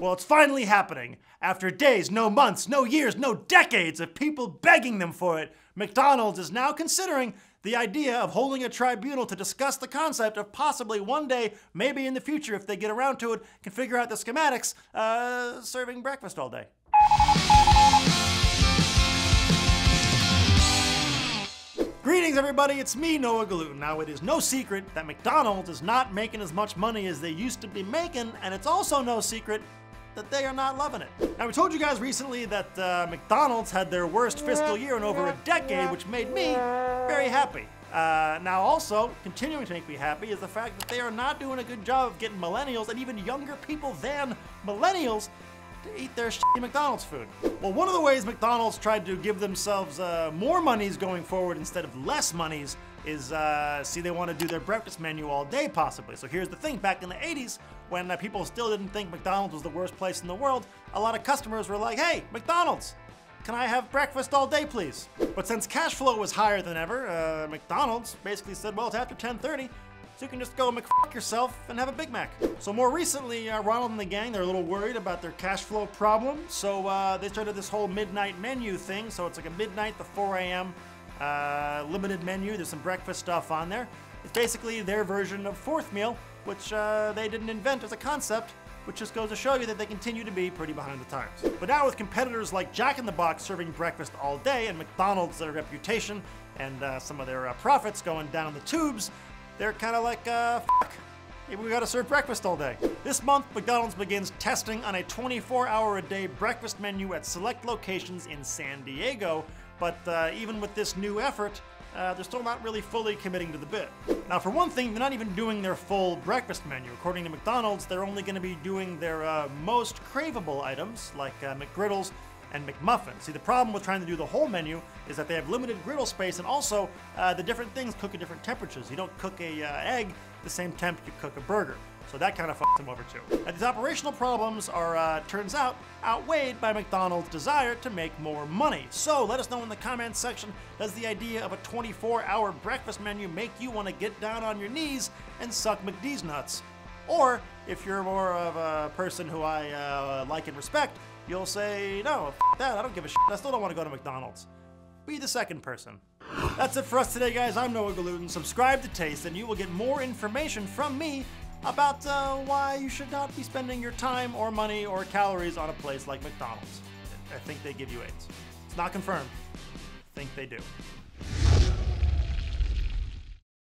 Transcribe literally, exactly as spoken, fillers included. Well, it's finally happening. After days, no months, no years, no decades of people begging them for it, McDonald's is now considering the idea of holding a tribunal to discuss the concept of possibly one day, maybe in the future, if they get around to it, can figure out the schematics, uh, serving breakfast all day. Greetings, everybody, it's me, Noah Galuten. Now, it is no secret that McDonald's is not making as much money as they used to be making, and it's also no secret that they are not loving it. Now, we told you guys recently that uh, McDonald's had their worst fiscal year in over a decade, which made me very happy. Uh, now, also, continuing to make me happy is the fact that they are not doing a good job of getting millennials and even younger people than millennials to eat their shitty McDonald's food. Well, one of the ways McDonald's tried to give themselves uh, more monies going forward instead of less monies is, uh, see, they want to do their breakfast menu all day, possibly. So here's the thing, back in the eighties, when uh, people still didn't think McDonald's was the worst place in the world, a lot of customers were like, hey, McDonald's, can I have breakfast all day, please? But since cash flow was higher than ever, uh, McDonald's basically said, well, it's after ten thirty, so you can just go McFuck yourself and have a Big Mac. So more recently, uh, Ronald and the gang, they're a little worried about their cash flow problem, so uh, they started this whole midnight menu thing, so it's like a midnight to four A M uh, limited menu. There's some breakfast stuff on there. It's basically their version of fourth meal, which uh, they didn't invent as a concept, which just goes to show you that they continue to be pretty behind the times. But now with competitors like Jack in the Box serving breakfast all day, and McDonald's, their reputation, and uh, some of their uh, profits going down the tubes, they're kind of like, uh, fuck, we gotta serve breakfast all day. This month, McDonald's begins testing on a twenty-four hour a day breakfast menu at select locations in San Diego, but uh, even with this new effort, uh, they're still not really fully committing to the bid. Now, for one thing, they're not even doing their full breakfast menu. According to McDonald's, they're only gonna be doing their uh, most craveable items, like uh, McGriddles and McMuffin. See, the problem with trying to do the whole menu is that they have limited griddle space, and also uh, the different things cook at different temperatures. You don't cook a uh, egg the same temp you cook a burger. So that kind of fucks them over too. And these operational problems are, uh, turns out, outweighed by McDonald's desire to make more money. So let us know in the comments section, does the idea of a twenty-four hour breakfast menu make you want to get down on your knees and suck McD's nuts? Or if you're more of a person who I uh, like and respect, you'll say, no, f that, I don't give a shit. I still don't want to go to McDonald's. Be the second person. That's it for us today, guys. I'm Noah Galuten. Subscribe to Taste, and you will get more information from me about uh, why you should not be spending your time or money or calories on a place like McDonald's. I think they give you AIDS. It's not confirmed. I think they do.